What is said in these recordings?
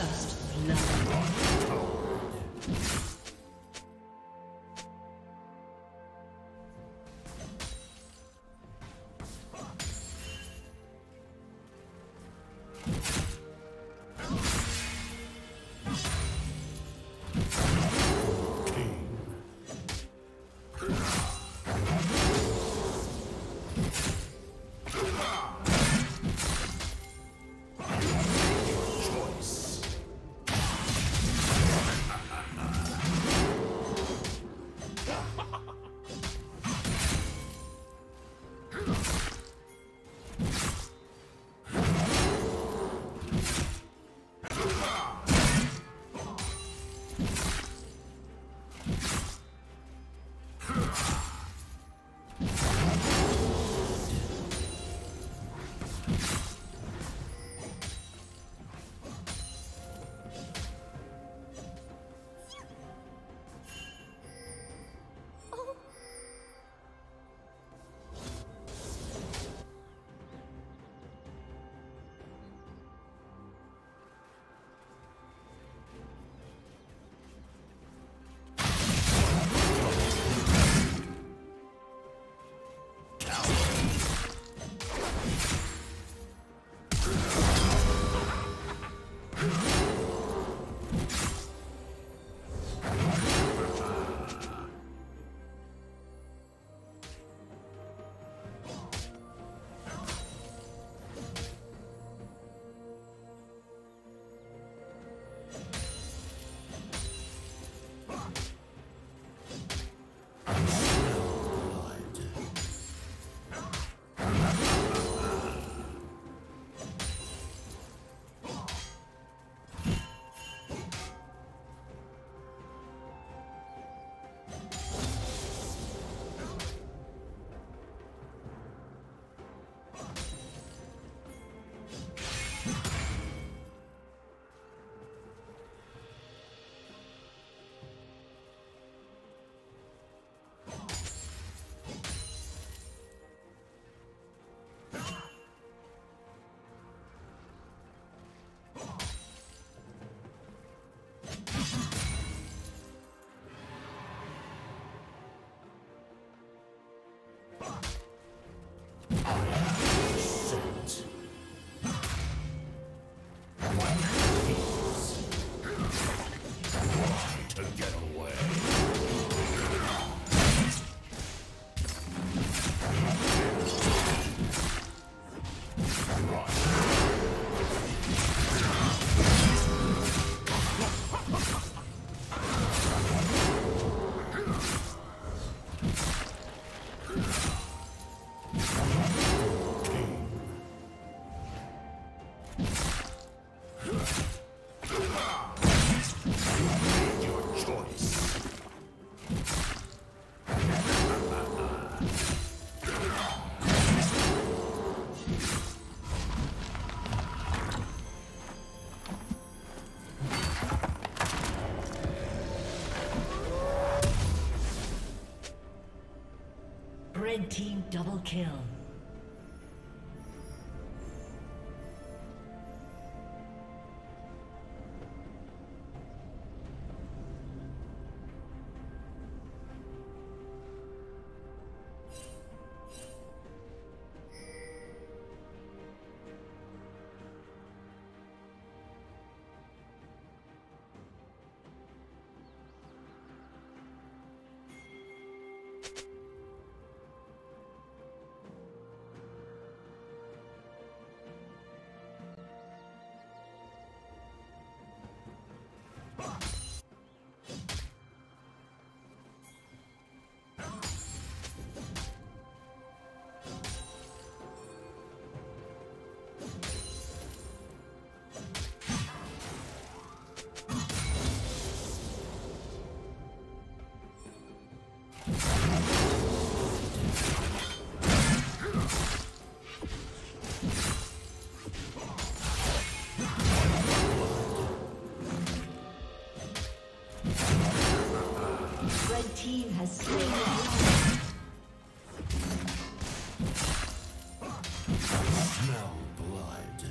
First love. Red team double kill. Smell blood.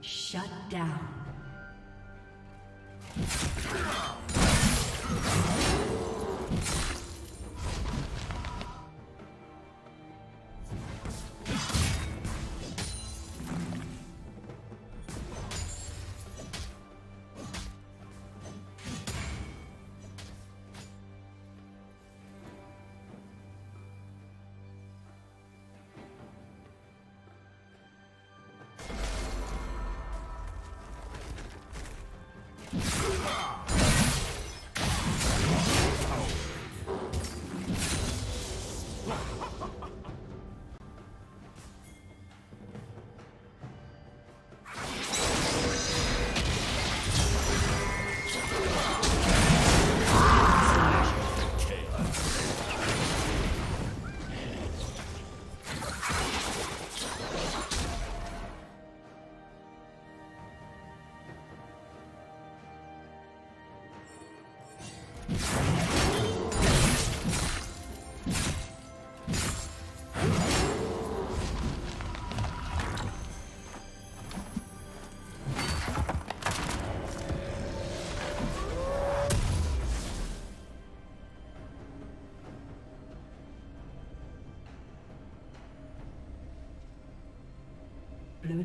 Shut down. Blue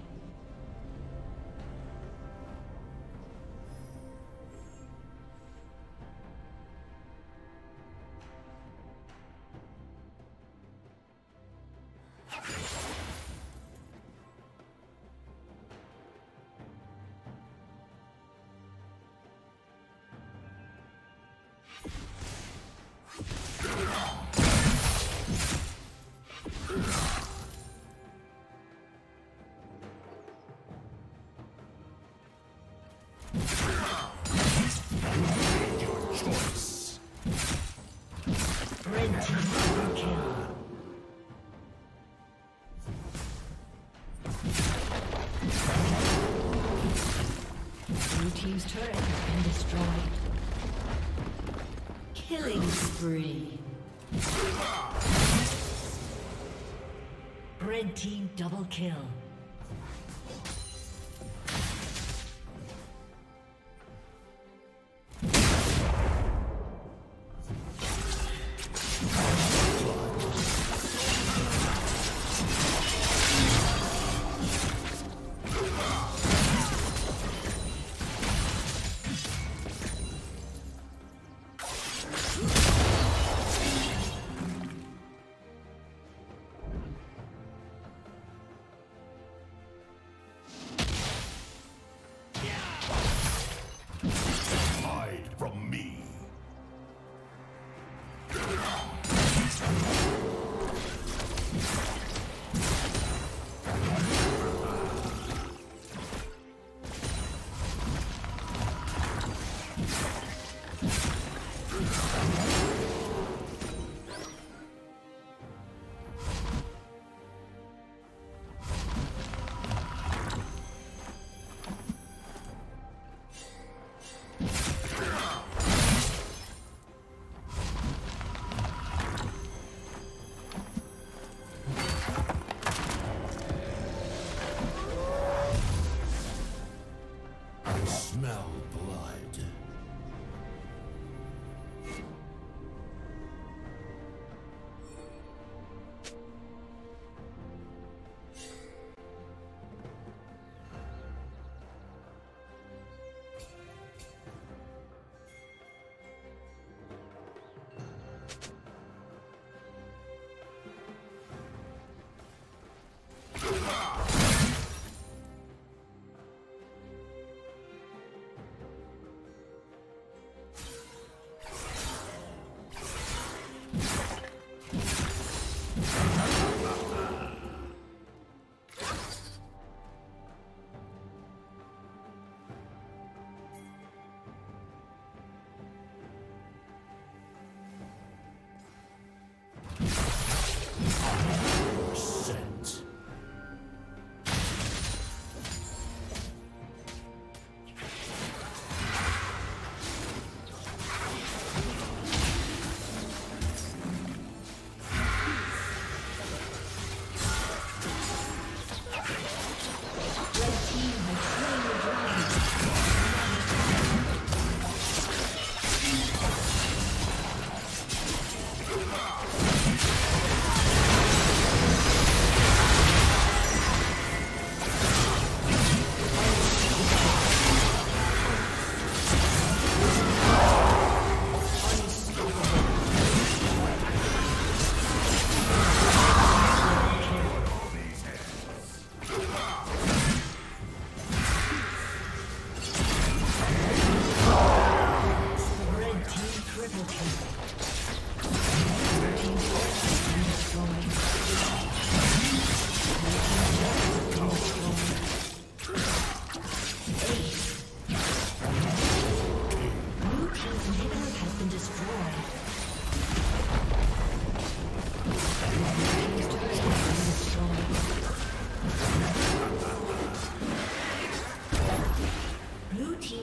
Team's turret has been destroyed. Killing spree. Red team double kill.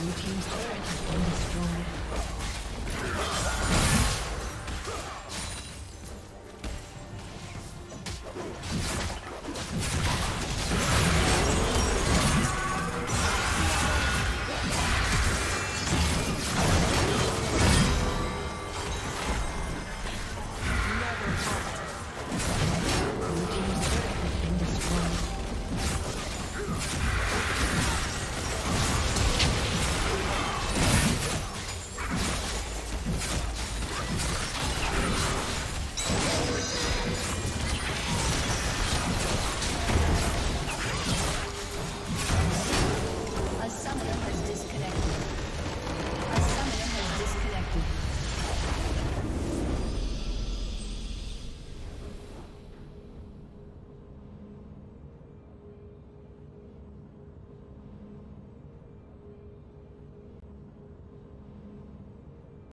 Blue team's turret has been destroyed.